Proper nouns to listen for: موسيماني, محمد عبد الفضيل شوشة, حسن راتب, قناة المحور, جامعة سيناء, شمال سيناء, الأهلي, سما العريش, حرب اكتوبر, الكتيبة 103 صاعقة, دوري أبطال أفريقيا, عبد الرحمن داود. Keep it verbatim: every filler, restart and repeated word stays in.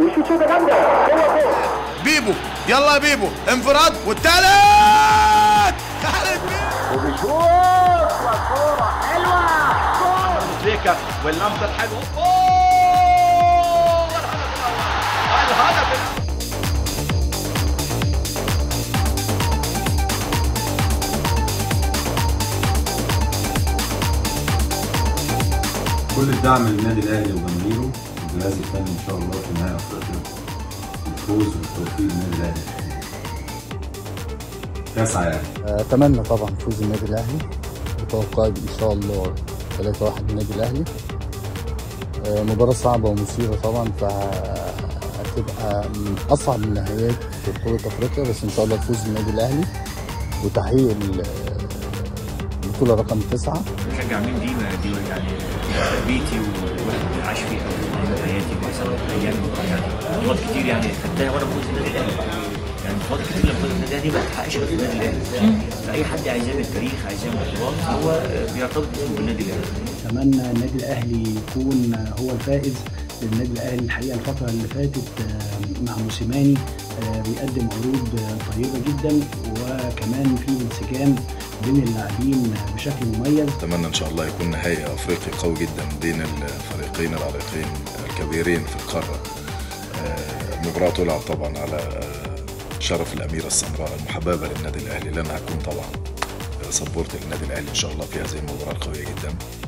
ويشوت شوطه جامده جوه جوه. بيبو يلا يا بيبو، انفراد والتالت خالد بيبو وبيشوط والكوره حلوه جول. تريكه واللمسه الحلوه اوه الهدف الاول. كل الدعم للنادي الاهلي وجماهيره والجهاز الفني ان شاء الله في نهائي افريقيا الفوز والتوفيق للنادي الاهلي. تسعه يعني. اتمنى طبعا فوز النادي الاهلي، وتوقعي ان شاء الله ثلاثة واحد للنادي الاهلي. مباراه صعبه ومثيره طبعا، فهتبقى من اصعب النهائيات في بطوله افريقيا، بس ان شاء الله فوز النادي الاهلي وتحقيق البطوله رقم تسعه. بشجع مين دي دي يعني بيتي وواحد عاش فيه قوي حياتي وحصلت ايام يعني بطولات كتير يعني خدتها وانا موجود في النادي الاهلي، يعني بطولات كتير لما كنت في النادي الاهلي ما بتحققش غير في النادي الاهلي. فاي حد عايز يعمل تاريخ عايز يعمل بطولات هو بيرتبط بالنادي الاهلي. اتمنى النادي الاهلي يكون هو الفائز. النادي الاهلي الحقيقه الفتره اللي فاتت مع موسيماني بيقدم عروض طيبه جدا، وكمان في انسجام بين اللاعبين بشكل مميز. اتمنى ان شاء الله يكون نهائي افريقي قوي جدا بين الفريقين العريقين الكبيرين في القاره. المباراه تلعب طبعا على شرف الاميره السمراء المحببه للنادي الاهلي، لأنها هكون طبعا سبورت للنادي الاهلي ان شاء الله في هذه المباراه القويه جدا.